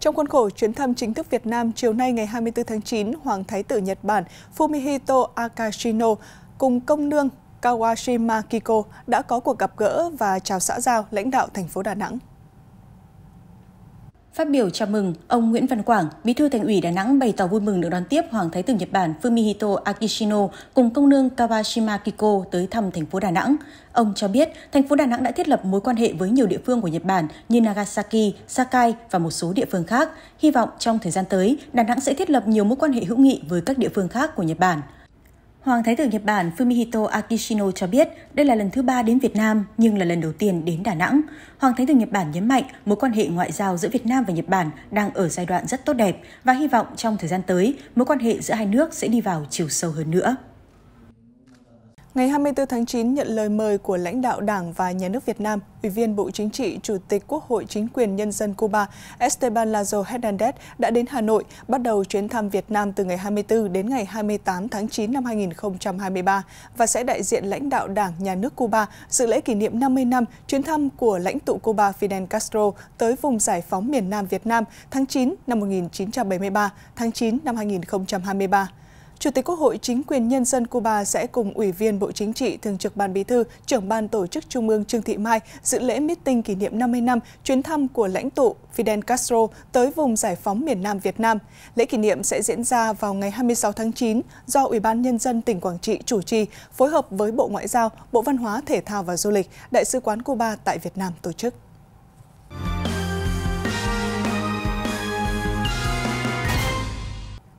Trong khuôn khổ chuyến thăm chính thức Việt Nam chiều nay ngày 24 tháng 9, Hoàng Thái tử Nhật Bản Fumihito Akishino cùng công nương Kawashima Kiko đã có cuộc gặp gỡ và chào xã giao lãnh đạo thành phố Đà Nẵng. Phát biểu chào mừng, ông Nguyễn Văn Quảng, Bí thư Thành ủy Đà Nẵng bày tỏ vui mừng được đón tiếp Hoàng Thái tử Nhật Bản Fumihito Akishino cùng công nương Kawashima Kiko tới thăm thành phố Đà Nẵng. Ông cho biết, thành phố Đà Nẵng đã thiết lập mối quan hệ với nhiều địa phương của Nhật Bản như Nagasaki, Sakai và một số địa phương khác. Hy vọng trong thời gian tới, Đà Nẵng sẽ thiết lập nhiều mối quan hệ hữu nghị với các địa phương khác của Nhật Bản. Hoàng Thái tử Nhật Bản Fumihito Akishino cho biết đây là lần thứ 3 đến Việt Nam nhưng là lần đầu tiên đến Đà Nẵng. Hoàng Thái tử Nhật Bản nhấn mạnh mối quan hệ ngoại giao giữa Việt Nam và Nhật Bản đang ở giai đoạn rất tốt đẹp và hy vọng trong thời gian tới mối quan hệ giữa hai nước sẽ đi vào chiều sâu hơn nữa. Ngày 24 tháng 9 nhận lời mời của lãnh đạo Đảng và Nhà nước Việt Nam, Ủy viên Bộ Chính trị, Chủ tịch Quốc hội Chính quyền Nhân dân Cuba Esteban Lazo Hernandez đã đến Hà Nội, bắt đầu chuyến thăm Việt Nam từ ngày 24 đến ngày 28 tháng 9 năm 2023 và sẽ đại diện lãnh đạo Đảng, Nhà nước Cuba dự lễ kỷ niệm 50 năm chuyến thăm của lãnh tụ Cuba Fidel Castro tới vùng giải phóng miền Nam Việt Nam tháng 9 năm 1973, tháng 9 năm 2023. Chủ tịch Quốc hội Chính quyền Nhân dân Cuba sẽ cùng Ủy viên Bộ Chính trị, Thường trực Ban Bí thư, Trưởng Ban Tổ chức Trung ương Trương Thị Mai dự lễ meeting kỷ niệm 50 năm chuyến thăm của lãnh tụ Fidel Castro tới vùng giải phóng miền Nam Việt Nam. Lễ kỷ niệm sẽ diễn ra vào ngày 26 tháng 9 do Ủy ban Nhân dân tỉnh Quảng Trị chủ trì, phối hợp với Bộ Ngoại giao, Bộ Văn hóa, Thể thao và Du lịch, Đại sứ quán Cuba tại Việt Nam tổ chức.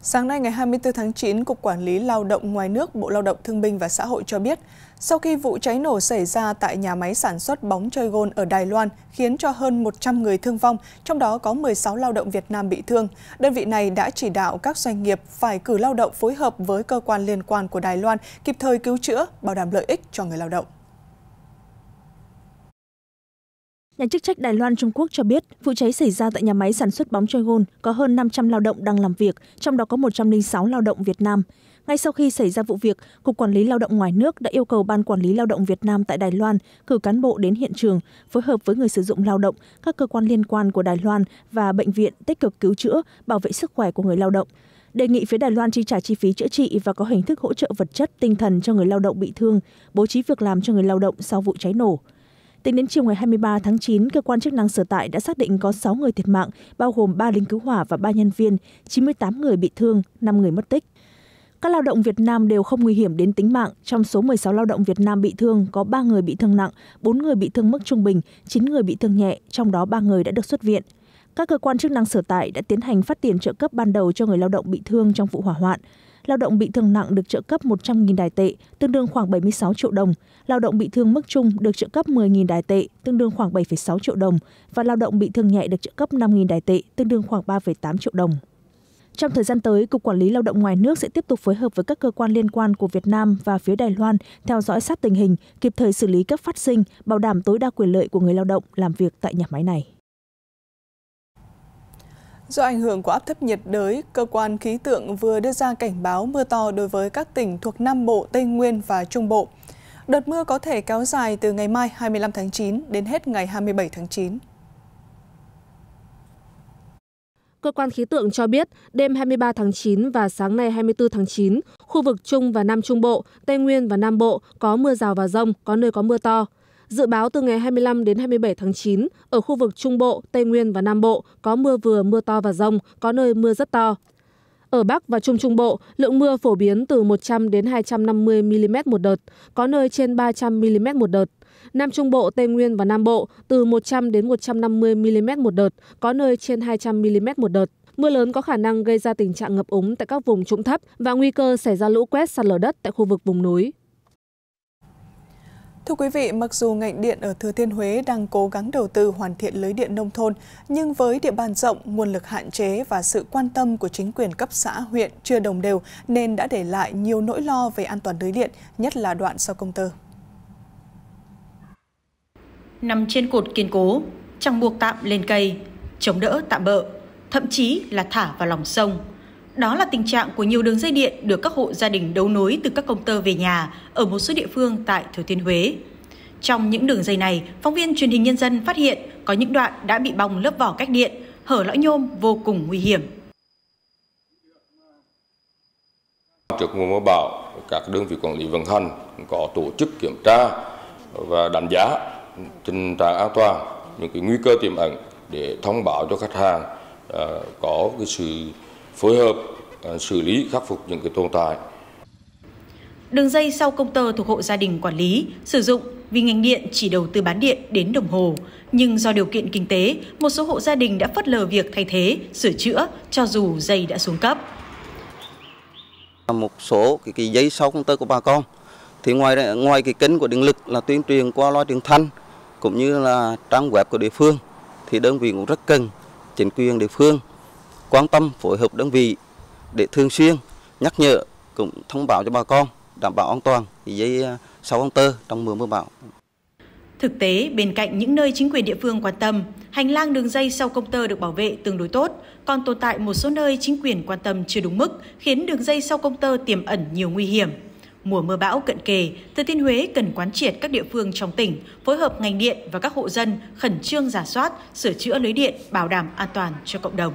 Sáng nay ngày 24 tháng 9, Cục Quản lý Lao động ngoài nước, Bộ Lao động Thương binh và Xã hội cho biết, sau khi vụ cháy nổ xảy ra tại nhà máy sản xuất bóng chơi gôn ở Đài Loan khiến cho hơn 100 người thương vong, trong đó có 16 lao động Việt Nam bị thương, đơn vị này đã chỉ đạo các doanh nghiệp phải cử lao động phối hợp với cơ quan liên quan của Đài Loan kịp thời cứu chữa, bảo đảm lợi ích cho người lao động. Nhà chức trách Đài Loan Trung Quốc cho biết, vụ cháy xảy ra tại nhà máy sản xuất bóng chơi gôn có hơn 500 lao động đang làm việc, trong đó có 106 lao động Việt Nam. Ngay sau khi xảy ra vụ việc, Cục Quản lý Lao động ngoài nước đã yêu cầu Ban Quản lý Lao động Việt Nam tại Đài Loan cử cán bộ đến hiện trường, phối hợp với người sử dụng lao động, các cơ quan liên quan của Đài Loan và bệnh viện tích cực cứu chữa, bảo vệ sức khỏe của người lao động. Đề nghị phía Đài Loan chi trả chi phí chữa trị và có hình thức hỗ trợ vật chất, tinh thần cho người lao động bị thương, bố trí việc làm cho người lao động sau vụ cháy nổ. Tính đến chiều ngày 23 tháng 9, cơ quan chức năng sở tại đã xác định có 6 người thiệt mạng, bao gồm 3 lính cứu hỏa và 3 nhân viên, 98 người bị thương, 5 người mất tích. Các lao động Việt Nam đều không nguy hiểm đến tính mạng. Trong số 16 lao động Việt Nam bị thương, có 3 người bị thương nặng, 4 người bị thương mức trung bình, 9 người bị thương nhẹ, trong đó 3 người đã được xuất viện. Các cơ quan chức năng sở tại đã tiến hành phát tiền trợ cấp ban đầu cho người lao động bị thương trong vụ hỏa hoạn. Lao động bị thương nặng được trợ cấp 100.000 đài tệ, tương đương khoảng 76 triệu đồng. Lao động bị thương mức trung được trợ cấp 10.000 đài tệ, tương đương khoảng 7,6 triệu đồng. Và lao động bị thương nhẹ được trợ cấp 5.000 đài tệ, tương đương khoảng 3,8 triệu đồng. Trong thời gian tới, Cục Quản lý Lao động ngoài nước sẽ tiếp tục phối hợp với các cơ quan liên quan của Việt Nam và phía Đài Loan theo dõi sát tình hình, kịp thời xử lý các phát sinh, bảo đảm tối đa quyền lợi của người lao động làm việc tại nhà máy này. Do ảnh hưởng của áp thấp nhiệt đới, cơ quan khí tượng vừa đưa ra cảnh báo mưa to đối với các tỉnh thuộc Nam Bộ, Tây Nguyên và Trung Bộ. Đợt mưa có thể kéo dài từ ngày mai 25 tháng 9 đến hết ngày 27 tháng 9. Cơ quan khí tượng cho biết, đêm 23 tháng 9 và sáng nay 24 tháng 9, khu vực Trung và Nam Trung Bộ, Tây Nguyên và Nam Bộ có mưa rào và dông, có nơi có mưa to. Dự báo từ ngày 25 đến 27 tháng 9, ở khu vực Trung Bộ, Tây Nguyên và Nam Bộ có mưa vừa, mưa to và dông, có nơi mưa rất to. Ở Bắc và Trung Trung Bộ, lượng mưa phổ biến từ 100 đến 250 mm một đợt, có nơi trên 300 mm một đợt. Nam Trung Bộ, Tây Nguyên và Nam Bộ từ 100 đến 150 mm một đợt, có nơi trên 200 mm một đợt. Mưa lớn có khả năng gây ra tình trạng ngập úng tại các vùng trũng thấp và nguy cơ xảy ra lũ quét, sạt lở đất tại khu vực vùng núi. Thưa quý vị, mặc dù ngành điện ở Thừa Thiên Huế đang cố gắng đầu tư hoàn thiện lưới điện nông thôn, nhưng với địa bàn rộng, nguồn lực hạn chế và sự quan tâm của chính quyền cấp xã, huyện chưa đồng đều nên đã để lại nhiều nỗi lo về an toàn lưới điện, nhất là đoạn sau công tơ. Nằm trên cột kiên cố, chẳng buộc tạm lên cây, chống đỡ tạm bợ, thậm chí là thả vào lòng sông. Đó là tình trạng của nhiều đường dây điện được các hộ gia đình đấu nối từ các công tơ về nhà ở một số địa phương tại Thừa Thiên Huế. Trong những đường dây này, phóng viên truyền hình Nhân dân phát hiện có những đoạn đã bị bong lớp vỏ cách điện hở lõi nhôm vô cùng nguy hiểm. Trước mùa mưa bão, các đơn vị quản lý vận hành có tổ chức kiểm tra và đánh giá tình trạng an toàn, những cái nguy cơ tiềm ẩn để thông báo cho khách hàng có cái sự phối hợp xử lý khắc phục những cái tồn tại. Đường dây sau công tơ thuộc hộ gia đình quản lý sử dụng vì ngành điện chỉ đầu tư bán điện đến đồng hồ, nhưng do điều kiện kinh tế, một số hộ gia đình đã phớt lờ việc thay thế, sửa chữa cho dù dây đã xuống cấp. Một số cái dây sau công tơ của bà con thì ngoài cái kênh của điện lực là tuyên truyền qua loa truyền thanh cũng như là trang web của địa phương, thì đơn vị cũng rất cần chính quyền địa phương quan tâm phối hợp đơn vị để thường xuyên nhắc nhở cũng thông báo cho bà con đảm bảo an toàn dây sau công tơ trong mùa mưa bão. Thực tế, bên cạnh những nơi chính quyền địa phương quan tâm, hành lang đường dây sau công tơ được bảo vệ tương đối tốt, còn tồn tại một số nơi chính quyền quan tâm chưa đúng mức, khiến đường dây sau công tơ tiềm ẩn nhiều nguy hiểm. Mùa mưa bão cận kề, Thừa Thiên Huế cần quán triệt các địa phương trong tỉnh, phối hợp ngành điện và các hộ dân khẩn trương rà soát, sửa chữa lưới điện, bảo đảm an toàn cho cộng đồng.